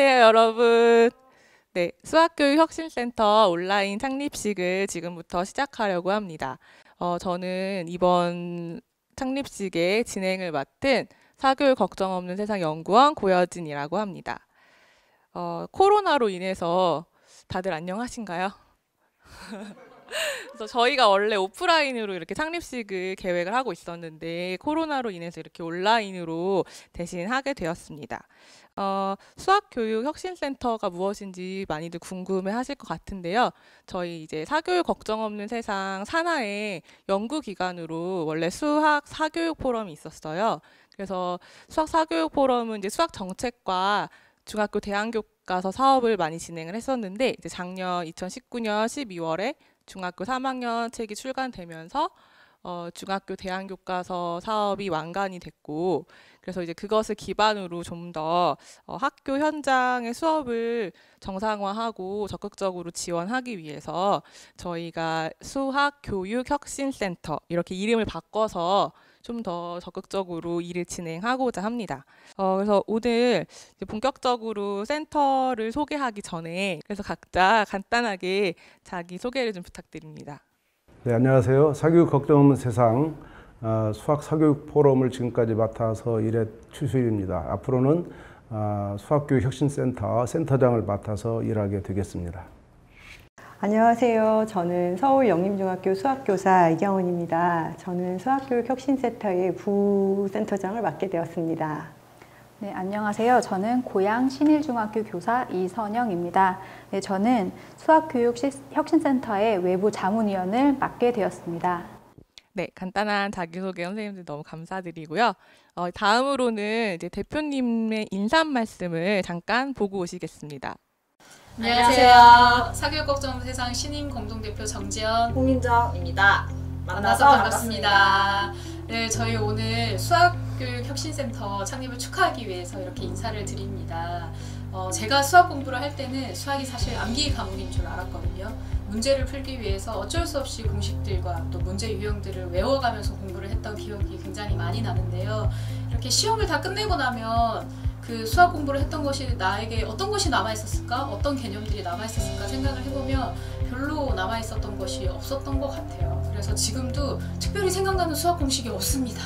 안녕하세요, 여러분. 네, 수학교육 혁신센터 온라인 창립식을 지금부터 시작하려고 합니다. 저는 이번 창립식의 진행을 맡은 사교육 걱정 없는 세상 연구원 고여진이라고 합니다. 코로나로 인해서 다들 안녕하신가요? 그래서 저희가 원래 오프라인으로 이렇게 창립식을 계획을 하고 있었는데 코로나로 인해서 이렇게 온라인으로 대신 하게 되었습니다. 수학교육혁신센터가 무엇인지 많이들 궁금해 하실 것 같은데요. 저희 이제 사교육 걱정 없는 세상 산하의 연구기관으로 원래 수학 사교육 포럼이 있었어요. 그래서 수학 사교육 포럼은 이제 수학 정책과 중학교 대안교과서 사업을 많이 진행을 했었는데, 이제 작년 2019년 12월에 중학교 3학년 책이 출간되면서 중학교 대안교과서 사업이 완간이 됐고, 그래서 이제 그것을 기반으로 좀 더 학교 현장의 수업을 정상화하고 적극적으로 지원하기 위해서 저희가 수학교육혁신센터 이렇게 이름을 바꿔서 좀 더 적극적으로 일을 진행하고자 합니다. 그래서 오늘 이제 본격적으로 센터를 소개하기 전에 그래서 각자 간단하게 자기 소개를 좀 부탁드립니다. 네, 안녕하세요. 사교육 걱정 없는 세상 수학 사교육 포럼을 지금까지 맡아서 일했 최수일입니다. 앞으로는 수학교육 혁신센터 센터장을 맡아서 일하게 되겠습니다. 안녕하세요. 저는 서울 영림중학교 수학교사 이경훈입니다. 저는 수학교육 혁신센터의 부센터장을 맡게 되었습니다. 네, 안녕하세요. 저는 고양 신일중학교 교사 이선영입니다. 네, 저는 수학교육 혁신센터의 외부 자문위원을 맡게 되었습니다. 네, 간단한 자기소개 선생님들 너무 감사드리고요. 다음으로는 이제 대표님의 인사 말씀을 잠깐 보고 오시겠습니다. 안녕하세요. 사교육 걱정 없는 세상 신임 공동대표 정지현, 홍민정입니다. 만나서 반갑습니다. 네, 저희 오늘 수학교육혁신센터 창립을 축하하기 위해서 이렇게 인사를 드립니다. 제가 수학 공부를 할 때는 수학이 사실 암기 과목인 줄 알았거든요. 문제를 풀기 위해서 어쩔 수 없이 공식들과 또 문제 유형들을 외워가면서 공부를 했던 기억이 굉장히 많이 나는데요. 이렇게 시험을 다 끝내고 나면 그 수학 공부를 했던 것이 나에게 어떤 것이 남아있었을까? 어떤 개념들이 남아있었을까? 생각을 해보면 별로 남아있었던 것이 없었던 것 같아요. 그래서 지금도 특별히 생각나는 수학 공식이 없습니다.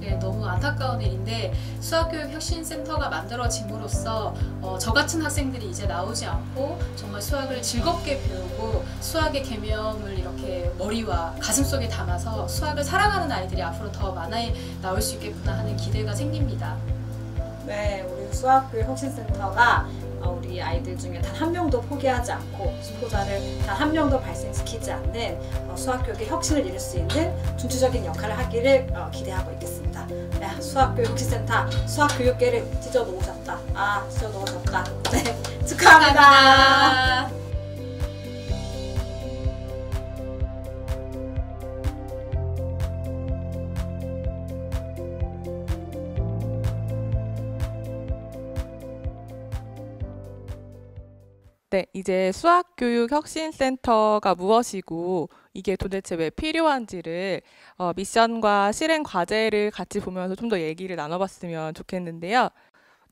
네, 너무 안타까운 일인데 수학교육혁신센터가 만들어짐으로써 저같은 학생들이 이제 나오지 않고 정말 수학을 즐겁게 배우고 수학의 개념을 이렇게 머리와 가슴속에 담아서 수학을 사랑하는 아이들이 앞으로 더 많이 나올 수 있겠구나 하는 기대가 생깁니다. 네, 우리 수학교육혁신센터가 우리 아이들 중에 단 한 명도 포기하지 않고 수포자를 단 한 명도 발생시키지 않는 수학교육의 혁신을 이룰 수 있는 중추적인 역할을 하기를 기대하고 있겠습니다. 야, 수학교육혁신센터 수학교육계를 찢어놓으셨다. 아, 찢어놓으셨다. 네, 축하합니다. 네, 이제 수학교육혁신센터가 무엇이고 이게 도대체 왜 필요한지를 미션과 실행 과제를 같이 보면서 좀 더 얘기를 나눠봤으면 좋겠는데요.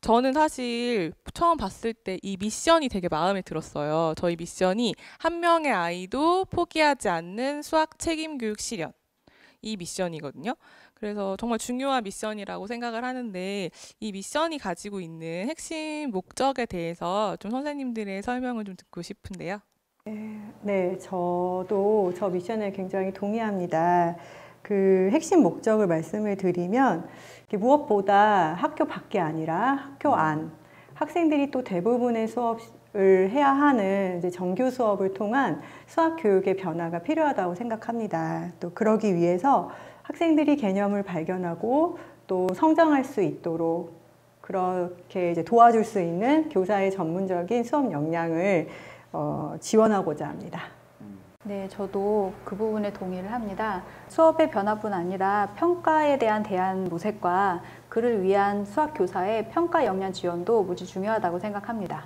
저는 사실 처음 봤을 때 이 미션이 되게 마음에 들었어요. 저희 미션이 한 명의 아이도 포기하지 않는 수학 책임교육 실현, 이 미션이거든요. 그래서 정말 중요한 미션이라고 생각을 하는데 이 미션이 가지고 있는 핵심 목적에 대해서 좀 선생님들의 설명을 좀 듣고 싶은데요. 네, 저도 저 미션에 굉장히 동의합니다. 그 핵심 목적을 말씀을 드리면 무엇보다 학교 밖이 아니라 학교 안, 학생들이 또 대부분의 수업을 해야 하는 이제 정규 수업을 통한 수학 교육의 변화가 필요하다고 생각합니다. 또 그러기 위해서 학생들이 개념을 발견하고 또 성장할 수 있도록 그렇게 이제 도와줄 수 있는 교사의 전문적인 수업 역량을 지원하고자 합니다. 네, 저도 그 부분에 동의를 합니다. 수업의 변화뿐 아니라 평가에 대한 대안 모색과 그를 위한 수학교사의 평가 역량 지원도 무지 중요하다고 생각합니다.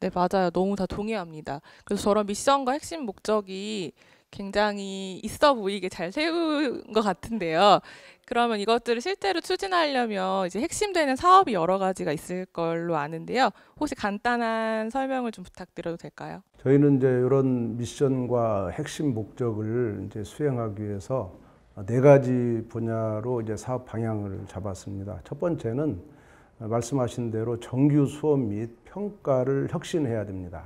네, 맞아요. 너무 다 동의합니다. 그래서 저런 미션과 핵심 목적이 굉장히 있어 보이게 잘 세운 것 같은데요. 그러면 이것들을 실제로 추진하려면 이제 핵심되는 사업이 여러 가지가 있을 걸로 아는데요. 혹시 간단한 설명을 좀 부탁드려도 될까요? 저희는 이제 이런 미션과 핵심 목적을 이제 수행하기 위해서 4가지 분야로 이제 사업 방향을 잡았습니다. 첫 번째는 말씀하신 대로 정규 수업 및 평가를 혁신해야 됩니다.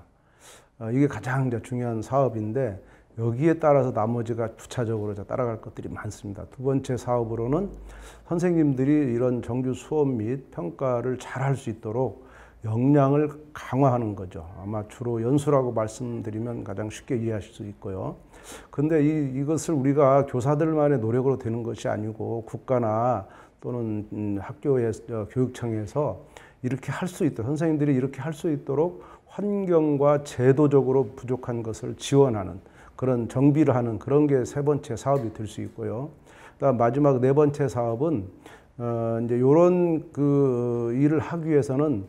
이게 가장 이제 중요한 사업인데 여기에 따라서 나머지가 부차적으로 따라갈 것들이 많습니다. 두 번째 사업으로는 선생님들이 이런 정규 수업 및 평가를 잘 할 수 있도록 역량을 강화하는 거죠. 아마 주로 연수라고 말씀드리면 가장 쉽게 이해하실 수 있고요. 근데 이것을 우리가 교사들만의 노력으로 되는 것이 아니고 국가나 또는 학교에서, 교육청에서 이렇게 할 수 있도록, 선생님들이 이렇게 할 수 있도록 환경과 제도적으로 부족한 것을 지원하는 그런 정비를 하는 그런 게 3번째 사업이 될 수 있고요. 그다음 마지막 4번째 사업은 이제 이런 그 일을 하기 위해서는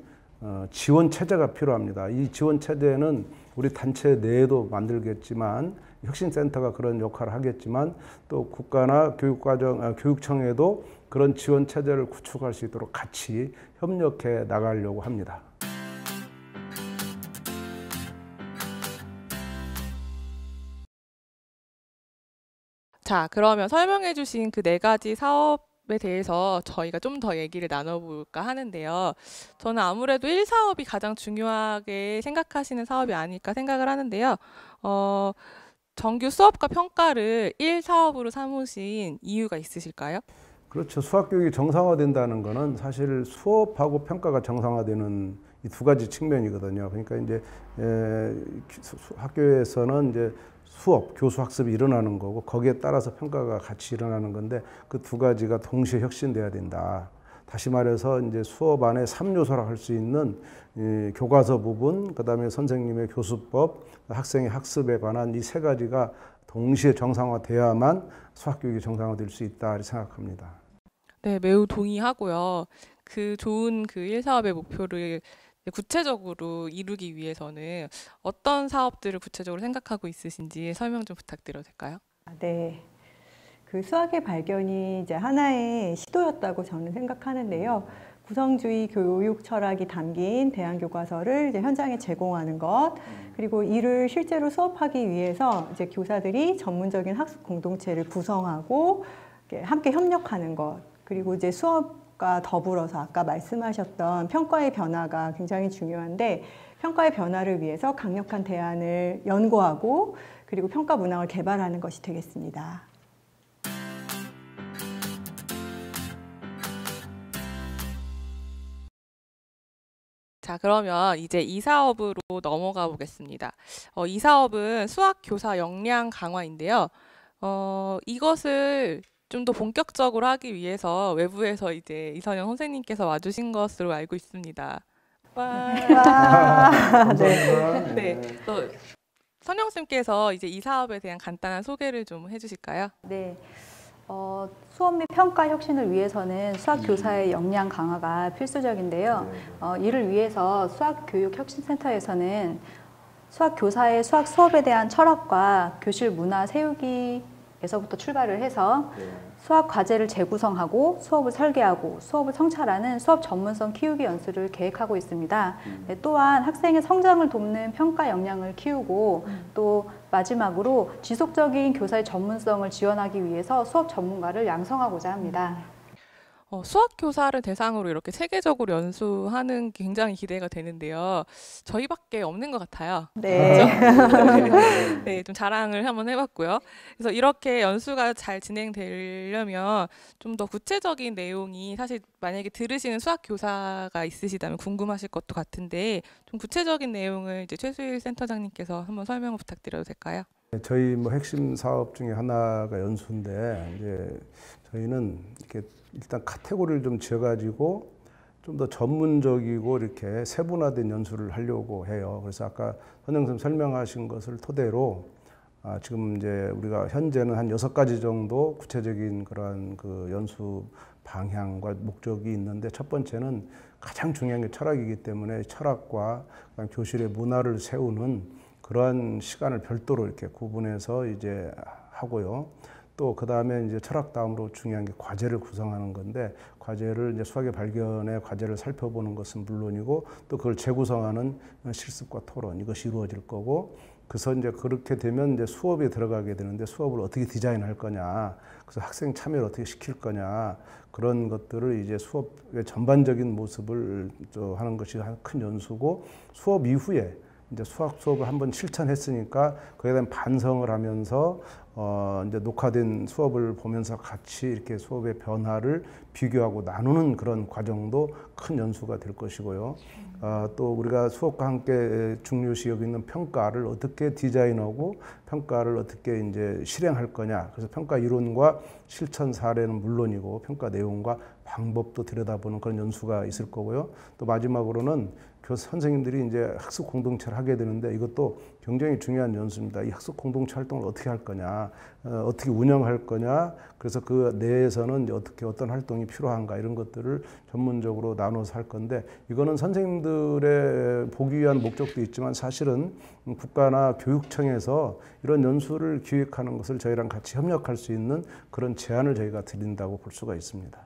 지원 체제가 필요합니다. 이 지원 체제는 우리 단체 내에도 만들겠지만 혁신센터가 그런 역할을 하겠지만 또 국가나 교육청에도 그런 지원 체제를 구축할 수 있도록 같이 협력해 나가려고 합니다. 자, 그러면 설명해 주신 그 4가지 사업에 대해서 저희가 좀 더 얘기를 나눠볼까 하는데요. 저는 아무래도 1사업이 가장 중요하게 생각하시는 사업이 아닐까 생각을 하는데요. 정규 수업과 평가를 1사업으로 삼으신 이유가 있으실까요? 그렇죠. 수학교육이 정상화된다는 것은 사실 수업하고 평가가 정상화되는 이 2가지 측면이거든요. 그러니까 이제 학교에서는 이제 수업, 교수 학습이 일어나는 거고 거기에 따라서 평가가 같이 일어나는 건데 그 2가지가 동시에 혁신돼야 된다. 다시 말해서 이제 수업 안에 3요소라 할 수 있는 교과서 부분, 그다음에 선생님의 교수법, 학생의 학습에 관한 이 3가지가 동시에 정상화돼야만 수학교육이 정상화될 수 있다 생각합니다. 네, 매우 동의하고요. 그 좋은 그 1사업의 목표를 구체적으로 이루기 위해서는 어떤 사업들을 구체적으로 생각하고 있으신지 설명 좀 부탁드려도 될까요? 네, 그 수학의 발견이 이제 하나의 시도였다고 저는 생각하는데요. 구성주의 교육 철학이 담긴 대안 교과서를 이제 현장에 제공하는 것, 그리고 이를 실제로 수업하기 위해서 이제 교사들이 전문적인 학습 공동체를 구성하고 함께 협력하는 것, 그리고 이제 수업 더불어서 아까 말씀하셨던 평가의 변화가 굉장히 중요한데 평가의 변화를 위해서 강력한 대안을 연구하고 그리고 평가 문항을 개발하는 것이 되겠습니다. 자, 그러면 이제 2사업으로 넘어가 보겠습니다. 2사업은 수학 교사 역량 강화인데요. 이것을 좀 더 본격적으로 하기 위해서 외부에서 이제 이선영 선생님께서 와주신 것으로 알고 있습니다. 감사합니다. 네. 또 선영 쌤께서 이제 이 사업에 대한 간단한 소개를 좀 해주실까요? 네. 수업 및 평가 혁신을 위해서는 수학 교사의 역량 강화가 필수적인데요. 이를 위해서 수학교육혁신센터에서는 수학 교사의 수학 수업에 대한 철학과 교실 문화 세우기 에서부터 출발을 해서 수학 과제를 재구성하고 수업을 설계하고 수업을 성찰하는 수업 전문성 키우기 연수를 계획하고 있습니다. 네, 또한 학생의 성장을 돕는 평가 역량을 키우고 또 마지막으로 지속적인 교사의 전문성을 지원하기 위해서 수업 전문가를 양성하고자 합니다. 수학 교사를 대상으로 이렇게 체계적으로 연수하는 게 굉장히 기대가 되는데요. 저희밖에 없는 것 같아요. 네. 그렇죠? 네, 좀 자랑을 한번 해봤고요. 그래서 이렇게 연수가 잘 진행되려면 좀 더 구체적인 내용이 사실 만약에 들으시는 수학 교사가 있으시다면 궁금하실 것도 같은데 좀 구체적인 내용을 이제 최수일 센터장님께서 한번 설명을 부탁드려도 될까요? 저희 핵심 사업 중에 하나가 연수인데 이제 저희는 이렇게 일단 카테고리를 좀 지어가지고 좀 더 전문적이고 이렇게 세분화된 연수를 하려고 해요. 그래서 아까 선영쌤 설명하신 것을 토대로 지금 이제 우리가 현재는 한 6가지 정도 구체적인 그런 그 연수 방향과 목적이 있는데 첫 번째는 가장 중요한 게 철학이기 때문에 철학과 교실의 문화를 세우는 그러한 시간을 별도로 이렇게 구분해서 이제 하고요. 또 그 다음에 이제 철학 다음으로 중요한 게 과제를 구성하는 건데, 과제를 이제 수학의 발견의 과제를 살펴보는 것은 물론이고 또 그걸 재구성하는 실습과 토론, 이것이 이루어질 거고, 그래서 이제 그렇게 되면 이제 수업에 들어가게 되는데 수업을 어떻게 디자인할 거냐, 그래서 학생 참여를 어떻게 시킬 거냐, 그런 것들을 이제 수업의 전반적인 모습을 하는 것이 큰 연수고, 수업 이후에 이제 수학 수업을 한번 실천했으니까 그에 대한 반성을 하면서 이제 녹화된 수업을 보면서 같이 이렇게 수업의 변화를 비교하고 나누는 그런 과정도 큰 연수가 될 것이고요. 또 우리가 수업과 함께 중요시 여기는 평가를 어떻게 디자인하고 평가를 어떻게 이제 실행할 거냐. 그래서 평가 이론과 실천 사례는 물론이고 평가 내용과 방법도 들여다보는 그런 연수가 있을 거고요. 또 마지막으로는 교사 선생님들이 이제 학습 공동체를 하게 되는데 이것도 굉장히 중요한 연수입니다. 이 학습 공동체 활동을 어떻게 할 거냐, 어떻게 운영할 거냐, 그래서 그 내에서는 이제 어떻게 어떤 활동이 필요한가, 이런 것들을 전문적으로 나눠서 할 건데, 이거는 선생님들의 보기 위한 목적도 있지만 사실은 국가나 교육청에서 이런 연수를 기획하는 것을 저희랑 같이 협력할 수 있는 그런 제안을 저희가 드린다고 볼 수가 있습니다.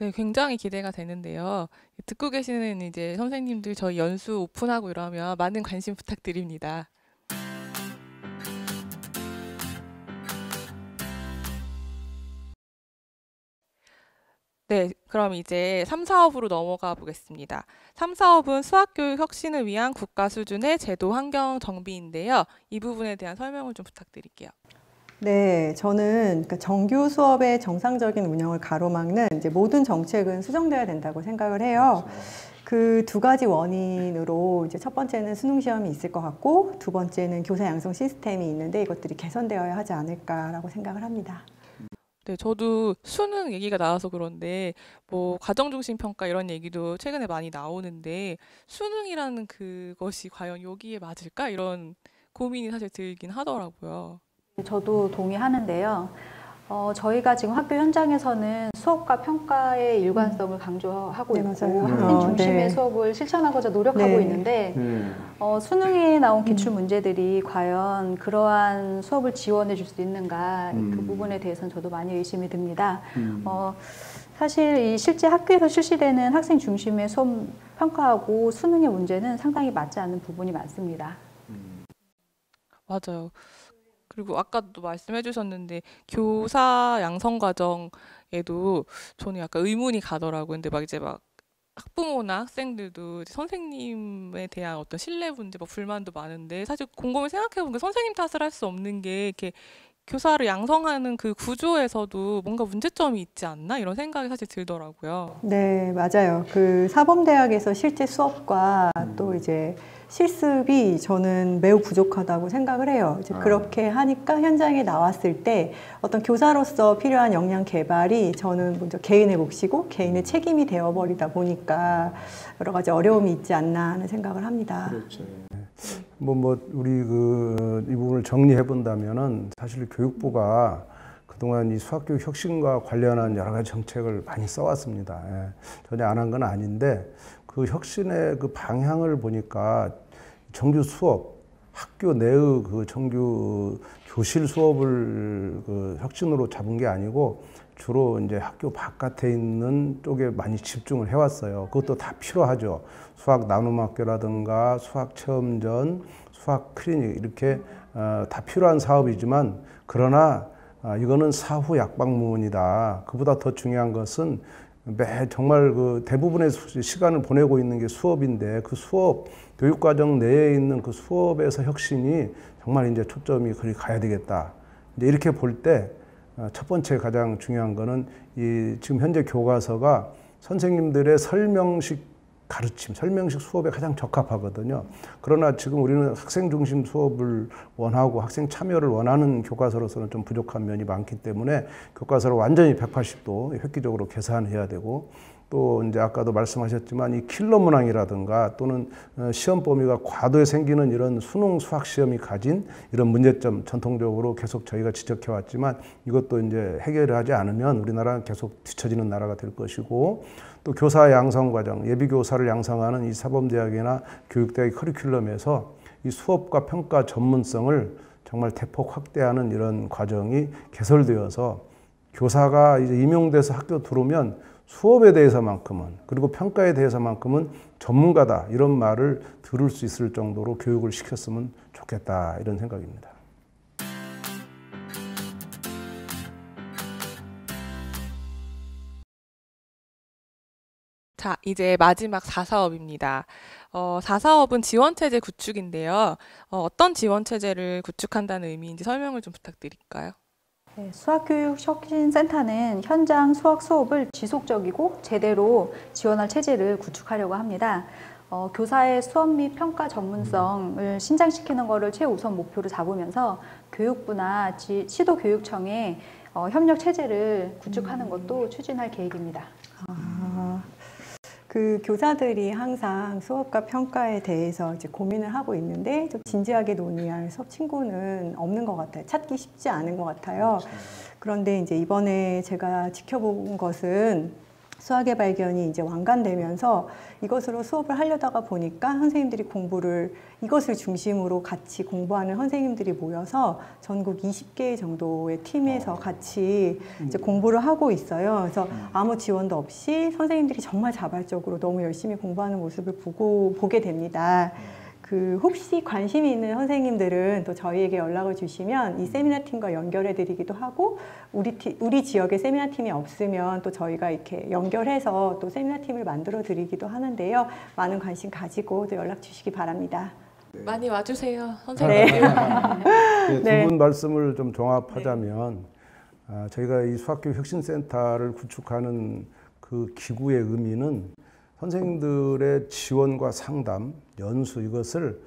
네, 굉장히 기대가 되는데요. 듣고 계시는 이제 선생님들 저희 연수 오픈하고 이러면 많은 관심 부탁드립니다. 네, 그럼 이제 3, 4업으로 넘어가 보겠습니다. 3, 4업은 수학교육 혁신을 위한 국가 수준의 제도 환경 정비인데요. 이 부분에 대한 설명을 좀 부탁드릴게요. 네, 저는 정규 수업의 정상적인 운영을 가로막는 이제 모든 정책은 수정돼야 된다고 생각을 해요. 그 두 가지 원인으로 이제 첫 번째는 수능 시험이 있을 것 같고, 두 번째는 교사 양성 시스템이 있는데 이것들이 개선되어야 하지 않을까라고 생각을 합니다. 네, 저도 수능 얘기가 나와서 그런데 뭐 과정 중심 평가 이런 얘기도 최근에 많이 나오는데 수능이라는 그것이 과연 여기에 맞을까, 이런 고민이 사실 들긴 하더라고요. 저도 동의하는데요. 저희가 지금 학교 현장에서는 수업과 평가의 일관성을 강조하고 있고 학생 중심의 수업을 실천하고자 노력하고 있는데 수능에 나온 기출 문제들이 과연 그러한 수업을 지원해 줄 수 있는가, 그 부분에 대해서는 저도 많이 의심이 듭니다. 사실 이 실제 학교에서 실시되는 학생 중심의 수업 평가하고 수능의 문제는 상당히 맞지 않는 부분이 많습니다. 맞아요. 그리고 아까도 말씀해 주셨는데 교사 양성 과정에도 저는 약간 의문이 가더라고요. 근데 막 이제 막 학부모나 학생들도 이제 선생님에 대한 어떤 신뢰 문제, 뭐 불만도 많은데 사실 곰곰이 생각해 보니까 선생님 탓을 할 수 없는 게 이렇게 교사를 양성하는 그 구조에서도 뭔가 문제점이 있지 않나, 이런 생각이 사실 들더라고요. 네, 맞아요. 그 사범대학에서 실제 수업과 또 이제 실습이 저는 매우 부족하다고 생각을 해요. 이제 그렇게 하니까 현장에 나왔을 때 어떤 교사로서 필요한 역량 개발이 저는 먼저 개인의 몫이고 개인의 책임이 되어버리다 보니까 여러 가지 어려움이 있지 않나 하는 생각을 합니다. 그렇죠. 우리 이 부분을 정리해 본다면은 사실 교육부가 그동안 이 수학교육 혁신과 관련한 여러 가지 정책을 많이 써왔습니다. 예. 전혀 안 한 건 아닌데 그 혁신의 그 방향을 보니까 정규 수업, 학교 내의 그 정규 교실 수업을 그 혁신으로 잡은 게 아니고 주로 이제 학교 바깥에 있는 쪽에 많이 집중을 해왔어요. 그것도 다 필요하죠. 수학 나눔 학교라든가 수학 체험전, 수학 클리닉, 이렇게 다 필요한 사업이지만, 그러나 이거는 사후 약방문이다. 그보다 더 중요한 것은 정말 그 대부분의 시간을 보내고 있는 게 수업인데, 그 수업 교육과정 내에 있는 그 수업에서 혁신이 정말 이제 초점이 그리 가야 되겠다. 이제 이렇게 볼 때 첫 번째 가장 중요한 거는 이 지금 현재 교과서가 선생님들의 설명식 가르침, 설명식 수업에 가장 적합하거든요. 그러나 지금 우리는 학생 중심 수업을 원하고 학생 참여를 원하는 교과서로서는 좀 부족한 면이 많기 때문에 교과서를 완전히 180도 획기적으로 개선해야 되고, 또 이제 아까도 말씀하셨지만 이 킬러 문항이라든가 또는 시험 범위가 과도에 생기는 이런 수능 수학 시험이 가진 이런 문제점, 전통적으로 계속 저희가 지적해 왔지만 이것도 이제 해결을 하지 않으면 우리나라는 계속 뒤처지는 나라가 될 것이고, 또 교사 양성 과정, 예비 교사를 양성하는 이 사범대학이나 교육대학의 커리큘럼에서 이 수업과 평가 전문성을 정말 대폭 확대하는 이런 과정이 개설되어서 교사가 이제 임용돼서 학교 들어오면 수업에 대해서만큼은, 그리고 평가에 대해서만큼은 전문가다, 이런 말을 들을 수 있을 정도로 교육을 시켰으면 좋겠다, 이런 생각입니다. 자, 이제 마지막 4사업입니다. 4사업은 지원체제 구축인데요. 어떤 지원체제를 구축한다는 의미인지 설명을 좀 부탁드릴까요? 네, 수학교육혁신센터는 현장 수학 수업을 지속적이고 제대로 지원할 체제를 구축하려고 합니다. 교사의 수업 및 평가 전문성을 신장시키는 것을 최우선 목표로 잡으면서 교육부나 시도교육청에 협력 체제를 구축하는 것도 추진할 계획입니다. 그 교사들이 항상 수업과 평가에 대해서 이제 고민을 하고 있는데 좀 진지하게 논의할 수업 친구는 없는 것 같아요. 찾기 쉽지 않은 것 같아요. 그런데 이제 이번에 제가 지켜본 것은 수학의 발견이 이제 완간되면서 이것으로 수업을 하려다가 보니까 선생님들이 공부를, 이것을 중심으로 같이 공부하는 선생님들이 모여서 전국 20개 정도의 팀에서 같이 이제 공부를 하고 있어요. 그래서 아무 지원도 없이 선생님들이 정말 자발적으로 너무 열심히 공부하는 모습을 보게 됩니다. 그 혹시 관심이 있는 선생님들은 또 저희에게 연락을 주시면 이 세미나 팀과 연결해 드리기도 하고, 우리 지역에 세미나 팀이 없으면 또 저희가 이렇게 연결해서 또 세미나 팀을 만들어 드리기도 하는데요. 많은 관심 가지고 또 연락 주시기 바랍니다. 네. 많이 와주세요, 선생님. 네. 네, 두 분 말씀을 좀 종합하자면, 네. 저희가 이 수학교육혁신센터를 구축하는 그 기구의 의미는 선생님들의 지원과 상담, 연수, 이것을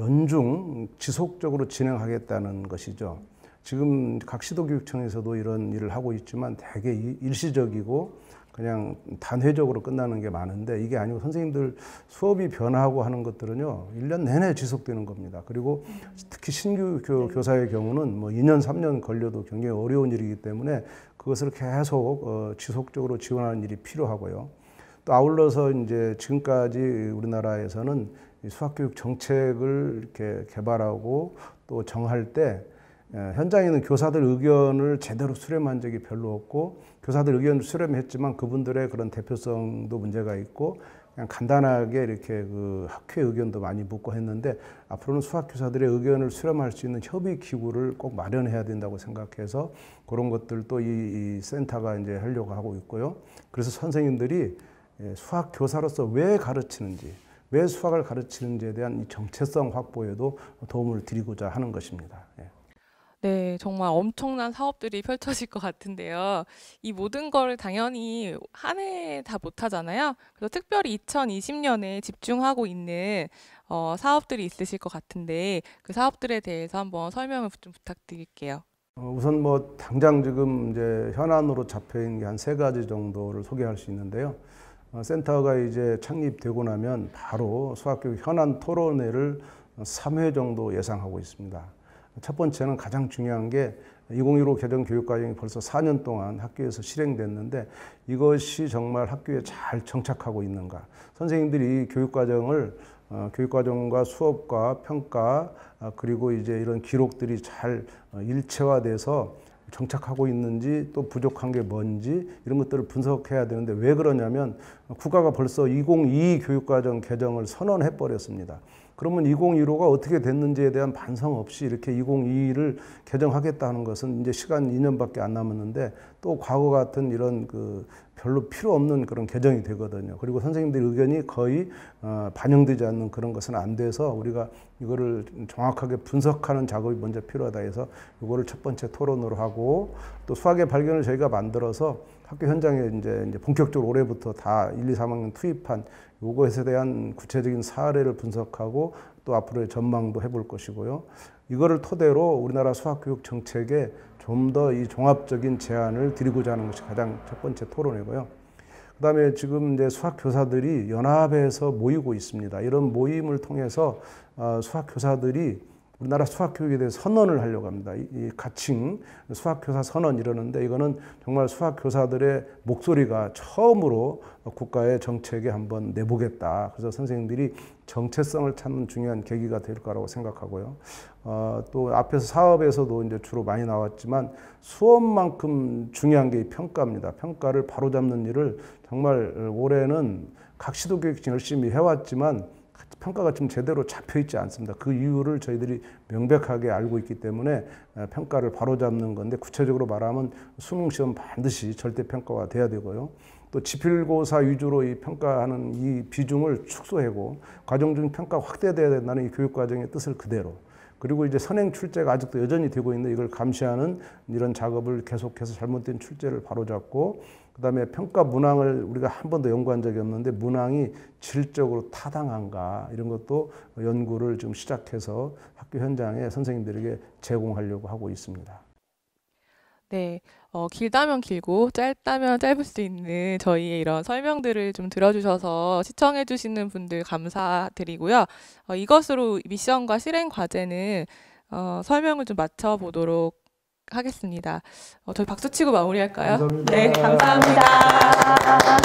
연중 지속적으로 진행하겠다는 것이죠. 지금 각 시도교육청에서도 이런 일을 하고 있지만 되게 일시적이고 그냥 단회적으로 끝나는 게 많은데, 이게 아니고 선생님들 수업이 변화하고 하는 것들은요 1년 내내 지속되는 겁니다. 그리고 특히 신규 교사의 경우는 뭐 2년, 3년 걸려도 굉장히 어려운 일이기 때문에 그것을 계속 지속적으로 지원하는 일이 필요하고요. 또 아울러서 이제 지금까지 우리나라에서는 수학교육 정책을 이렇게 개발하고 또 정할 때 현장에 있는 교사들 의견을 제대로 수렴한 적이 별로 없고, 교사들 의견을 수렴했지만 그분들의 그런 대표성도 문제가 있고 그냥 간단하게 이렇게 그 학회 의견도 많이 묻고 했는데, 앞으로는 수학교사들의 의견을 수렴할 수 있는 협의 기구를 꼭 마련해야 된다고 생각해서 그런 것들도 이 센터가 이제 하려고 하고 있고요. 그래서 선생님들이 수학 교사로서 왜 가르치는지, 왜 수학을 가르치는지에 대한 이 정체성 확보에도 도움을 드리고자 하는 것입니다. 예. 네, 정말 엄청난 사업들이 펼쳐질 것 같은데요. 이 모든 걸 당연히 한 해에 다 못하잖아요. 그래서 특별히 2020년에 집중하고 있는 사업들이 있으실 것 같은데, 그 사업들에 대해서 한번 설명을 좀 부탁드릴게요. 우선 뭐 당장 지금 이제 현안으로 잡혀 있는 게 한 3가지 정도를 소개할 수 있는데요. 센터가 이제 창립되고 나면 바로 수학교육 현안 토론회를 3회 정도 예상하고 있습니다. 첫 번째는 가장 중요한 게 2015 개정 교육과정이 벌써 4년 동안 학교에서 실행됐는데 이것이 정말 학교에 잘 정착하고 있는가. 선생님들이 이 교육과정을 교육과정과 수업과 평가 그리고 이제 이런 기록들이 잘 일체화돼서 정착하고 있는지, 또 부족한 게 뭔지, 이런 것들을 분석해야 되는데, 왜 그러냐면 국가가 벌써 2022 교육과정 개정을 선언해 버렸습니다. 그러면 2015가 어떻게 됐는지에 대한 반성 없이 이렇게 2022를 개정하겠다는 것은 이제 시간 2년밖에 안 남았는데 또 과거 같은 이런 그 별로 필요 없는 그런 개정이 되거든요. 그리고 선생님들 의견이 거의 반영되지 않는 그런 것은 안 돼서 우리가 이거를 정확하게 분석하는 작업이 먼저 필요하다 해서 이거를 첫 번째 토론으로 하고, 또 수학의 발견을 저희가 만들어서 학교 현장에 이제 본격적으로 올해부터 다 1, 2, 3학년 투입한 요거에 대한 구체적인 사례를 분석하고 또 앞으로의 전망도 해볼 것이고요. 이거를 토대로 우리나라 수학교육 정책에 좀 더 이 종합적인 제안을 드리고자 하는 것이 가장 첫 번째 토론이고요. 그다음에 지금 이제 수학 교사들이 연합해서 모이고 있습니다. 이런 모임을 통해서 수학 교사들이 우리나라 수학 교육에 대해 선언을 하려고 합니다. 이 가칭 수학 교사 선언 이러는데 이거는 정말 수학 교사들의 목소리가 처음으로 국가의 정책에 한번 내보겠다. 그래서 선생님들이 정체성을 찾는 중요한 계기가 될 거라고 생각하고요. 또 앞에서 사업에서도 이제 주로 많이 나왔지만 수업만큼 중요한 게 이 평가입니다. 평가를 바로잡는 일을 정말 올해는 각 시도 교육청이 열심히 해왔지만 평가가 지금 제대로 잡혀있지 않습니다. 그 이유를 저희들이 명백하게 알고 있기 때문에 평가를 바로잡는 건데 구체적으로 말하면 수능시험 반드시 절대평가가 돼야 되고요. 또 지필고사 위주로 이 평가하는 이 비중을 축소하고 과정 중 평가 확대돼야 된다는 이 교육과정의 뜻을 그대로 그리고 이제 선행 출제가 아직도 여전히 되고 있는데 이걸 감시하는 이런 작업을 계속해서 잘못된 출제를 바로잡고 그다음에 평가 문항을 우리가 한 번도 연구한 적이 없는데 문항이 질적으로 타당한가 이런 것도 연구를 좀 시작해서 학교 현장에 선생님들에게 제공하려고 하고 있습니다. 네, 길다면 길고 짧다면 짧을 수 있는 저희의 이런 설명들을 좀 들어주셔서 시청해주시는 분들 감사드리고요. 이것으로 미션과 실행 과제는 설명을 좀 마쳐보도록 하겠습니다. 저희 박수 치고 마무리할까요? 감사합니다. 네, 감사합니다.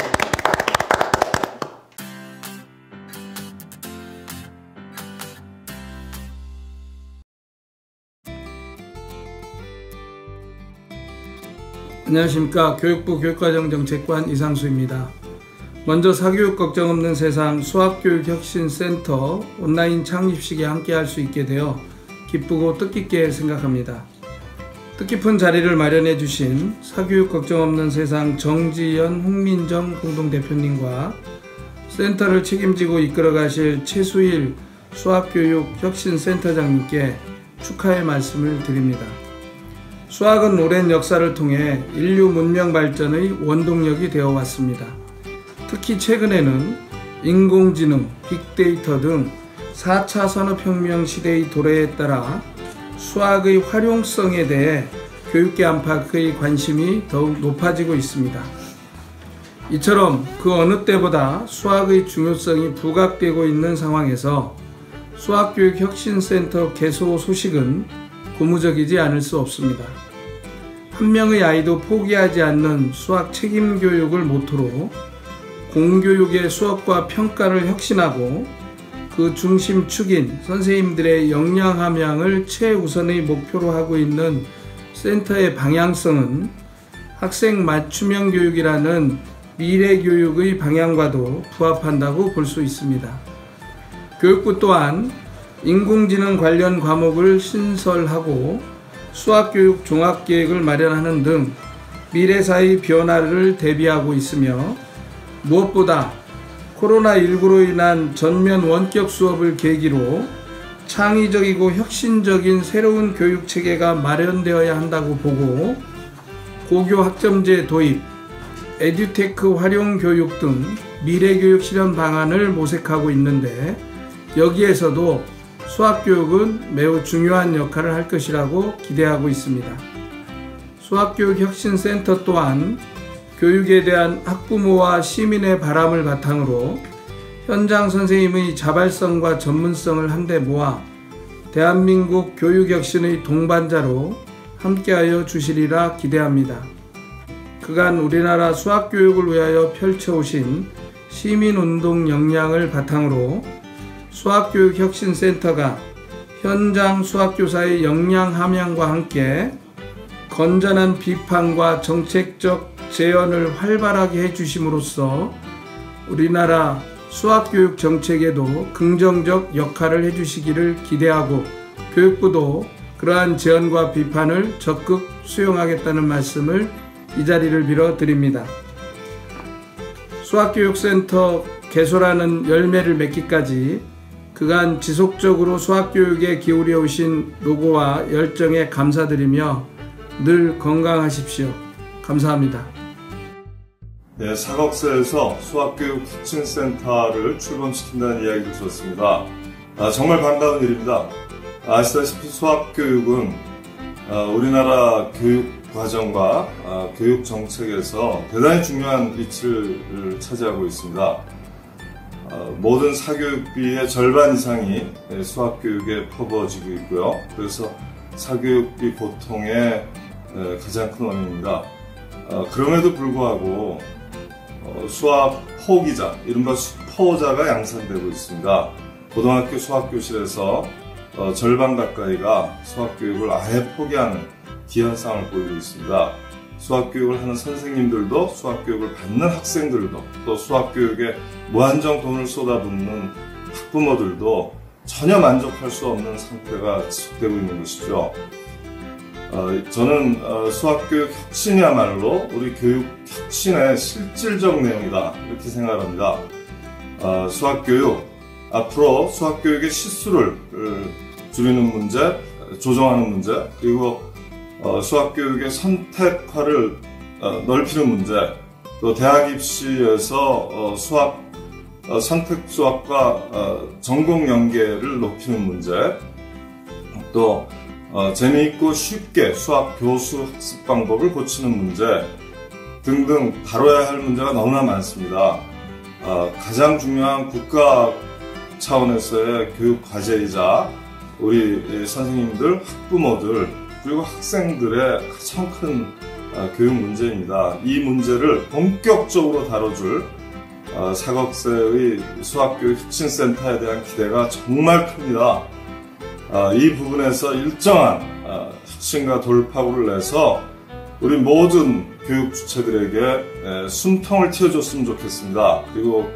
안녕하십니까. 교육부 교육과정정책관 이상수입니다. 먼저 사교육 걱정 없는 세상 수학교육혁신센터 온라인 창립식에 함께할 수 있게 되어 기쁘고 뜻깊게 생각합니다. 뜻깊은 자리를 마련해 주신 사교육 걱정 없는 세상 정지현, 홍민정 공동대표님과 센터를 책임지고 이끌어 가실 최수일 수학교육혁신센터장님께 축하의 말씀을 드립니다. 수학은 오랜 역사를 통해 인류 문명 발전의 원동력이 되어 왔습니다. 특히 최근에는 인공지능, 빅데이터 등 4차 산업혁명 시대의 도래에 따라 수학의 활용성에 대해 교육계 안팎의 관심이 더욱 높아지고 있습니다. 이처럼 그 어느 때보다 수학의 중요성이 부각되고 있는 상황에서 수학교육혁신센터 개소 소식은 고무적이지 않을 수 없습니다. 한 명의 아이도 포기하지 않는 수학 책임 교육을 모토로 공교육의 수업과 평가를 혁신하고 그 중심축인 선생님들의 역량 함양을 최우선의 목표로 하고 있는 센터의 방향성은 학생 맞춤형 교육이라는 미래 교육의 방향과도 부합한다고 볼 수 있습니다. 교육부 또한 인공지능 관련 과목을 신설하고 수학교육 종합계획을 마련하는 등 미래사의 변화를 대비하고 있으며 무엇보다 코로나19로 인한 전면 원격 수업을 계기로 창의적이고 혁신적인 새로운 교육체계가 마련되어야 한다고 보고 고교 학점제 도입, 에듀테크 활용 교육 등 미래교육 실현 방안을 모색하고 있는데 여기에서도 수학교육은 매우 중요한 역할을 할 것이라고 기대하고 있습니다. 수학교육혁신센터 또한 교육에 대한 학부모와 시민의 바람을 바탕으로 현장 선생님의 자발성과 전문성을 한데 모아 대한민국 교육혁신의 동반자로 함께하여 주시리라 기대합니다. 그간 우리나라 수학교육을 위하여 펼쳐오신 시민운동 역량을 바탕으로 수학교육혁신센터가 현장 수학교사의 역량 함양과 함께 건전한 비판과 정책적 재현을 활발하게 해주심으로써 우리나라 수학교육 정책에도 긍정적 역할을 해주시기를 기대하고 교육부도 그러한 재현과 비판을 적극 수용하겠다는 말씀을 이 자리를 빌어 드립니다. 수학교육센터 개소라는 열매를 맺기까지 그간 지속적으로 수학교육에 기울여 오신 노고와 열정에 감사드리며 늘 건강하십시오. 감사합니다. 네, 사각서에서 수학교육 혁신센터를 출범시킨다는 이야기를 들었습니다. 정말 반가운 일입니다. 아시다시피 수학교육은 우리나라 교육과정과 교육정책에서 대단히 중요한 위치를 차지하고 있습니다. 모든 사교육비의 절반 이상이 수학교육에 퍼부어지고 있고요. 그래서 사교육비 고통의 가장 큰 원인입니다. 그럼에도 불구하고 수학 포기자, 이른바 수포자가 양산되고 있습니다. 고등학교 수학교실에서 절반 가까이가 수학교육을 아예 포기하는 기현상을 보이고 있습니다. 수학교육을 하는 선생님들도 수학교육을 받는 학생들도 또 수학교육에 무한정 돈을 쏟아붓는 학부모들도 전혀 만족할 수 없는 상태가 지속되고 있는 것이죠. 저는 수학교육 혁신이야말로 우리 교육 혁신의 실질적 내용이다 이렇게 생각합니다. 수학교육, 앞으로 수학교육의 실수를 줄이는 문제, 조정하는 문제, 그리고 수학교육의 선택화를 넓히는 문제, 또 대학 입시에서 선택수학과 전공 연계를 높이는 문제, 또 재미있고 쉽게 수학 교수 학습 방법을 고치는 문제 등등 다뤄야 할 문제가 너무나 많습니다. 가장 중요한 국가 차원에서의 교육 과제이자 우리 선생님들, 학부모들, 그리고 학생들의 가장 큰 교육 문제입니다. 이 문제를 본격적으로 다뤄줄 사각세의 수학교육 혁신센터에 대한 기대가 정말 큽니다. 이 부분에서 일정한 혁신과 돌파구를 내서 우리 모든 교육 주체들에게 숨통을 틔워줬으면 좋겠습니다. 그리고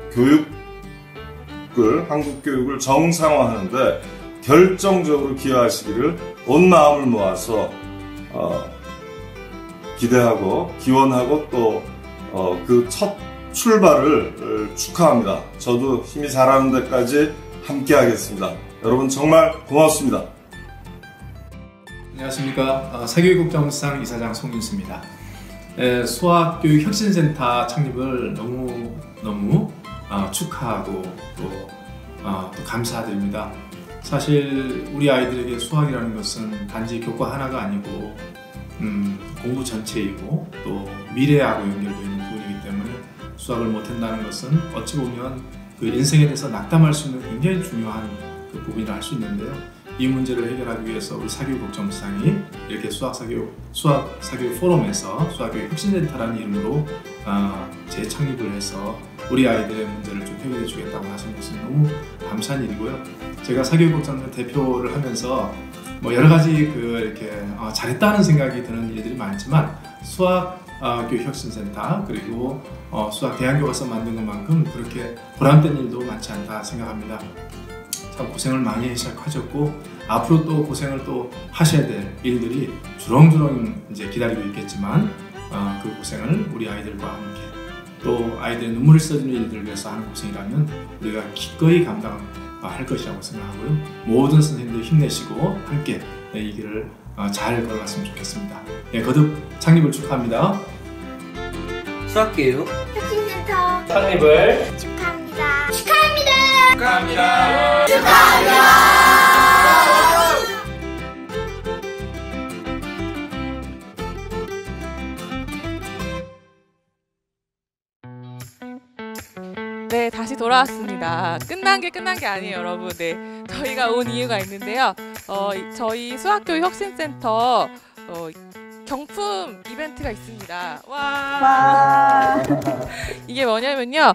한국 교육을 정상화하는데 결정적으로 기여하시기를 온 마음을 모아서 기대하고 기원하고 또 그 첫 출발을 축하합니다. 저도 힘이 자라는 데까지 함께 하겠습니다. 여러분 정말 고맙습니다. 안녕하십니까. 사교육 걱정 없는 세상 이사장 송윤수입니다. 수학교육 혁신센터 창립을 너무 축하하고 또 감사드립니다. 사실 우리 아이들에게 수학이라는 것은 단지 교과 하나가 아니고 공부 전체이고 또 미래하고 연결되어 있는 부분이기 때문에 수학을 못한다는 것은 어찌 보면 그 인생에 대해서 낙담할 수 있는 굉장히 중요한 그 부분이라 할 수 있는데요. 이 문제를 해결하기 위해서 우리 사교육 걱정 없는 세상이 이렇게 수학 사교육 포럼에서 수학교육 혁신센터라는 이름으로 재창립을 해서 우리 아이들의 문제를 좀 해결해 주겠다고 하신 것은 너무 감사한 일이고요. 제가 사교육 걱정 대표를 하면서 뭐 여러 가지 이렇게 잘했다는 생각이 드는 일들이 많지만 수학 교육 혁신센터 그리고 수학 대안교과서 만든 것만큼 그렇게 보람된 일도 많지 않다 생각합니다. 참 고생을 많이 시작하셨고 앞으로 또 고생을 또 하셔야 될 일들이 주렁주렁 이제 기다리고 있겠지만 그 고생을 우리 아이들과 함께. 또 아이들의 눈물을 써주는 일들을 위해서 하는 고생이라면 우리가 기꺼이 감당할 것이라고 생각하고요. 모든 선생님들 힘내시고 함께 이 길을 잘 걸어갔으면 좋겠습니다. 네, 거듭 창립을 축하합니다. 수학교육 혁신센터 창립을 축하합니다. 축하합니다. 축하합니다. 축하합니다. 축하합니다. 네, 다시 돌아왔습니다. 끝난 게 아니에요, 여러분. 네, 저희가 온 이유가 있는데요. 저희 수학교육 혁신센터 경품 이벤트가 있습니다. 와! 이게 뭐냐면요.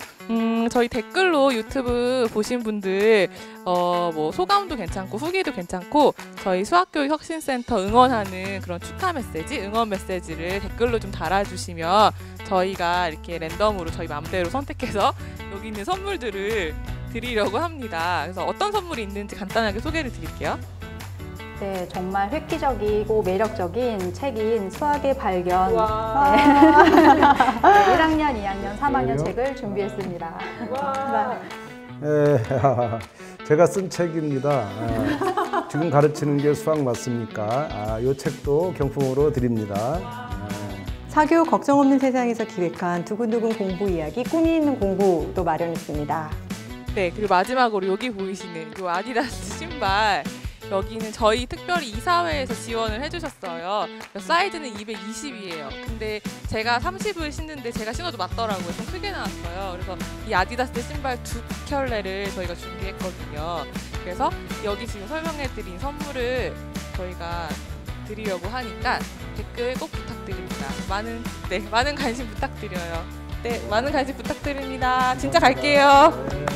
저희 댓글로 유튜브 보신 분들 뭐 소감도 괜찮고 후기도 괜찮고 저희 수학교육 혁신센터 응원하는 그런 축하 메시지, 응원 메시지를 댓글로 좀 달아주시면 저희가 이렇게 랜덤으로 저희 마음대로 선택해서 여기 있는 선물들을 드리려고 합니다. 그래서 어떤 선물이 있는지 간단하게 소개를 드릴게요. 네, 정말 획기적이고 매력적인 책인 수학의 발견. 와. 네. 1학년, 2학년, 3학년 책을 준비했습니다. 와. 네. 제가 쓴 책입니다. 지금 가르치는 게 수학 맞습니까? 이 책도 경품으로 드립니다. 사교육 걱정 없는 세상에서 기획한 두근두근 공부 이야기, 꿈이 있는 공부도 마련했습니다. 네, 그리고 마지막으로 여기 보이시는 이 아디다스 신발. 여기는 저희 특별히 이사회에서 지원을 해주셨어요. 사이즈는 220이에요. 근데 제가 30을 신는데 제가 신어도 맞더라고요. 좀 크게 나왔어요. 그래서 이 아디다스 신발 두 켤레를 저희가 준비했거든요. 그래서 여기 지금 설명해드린 선물을 저희가 드리려고 하니까 댓글 꼭 부탁드립니다. 많은 관심 부탁드려요. 네, 많은 관심 부탁드립니다. 진짜 갈게요.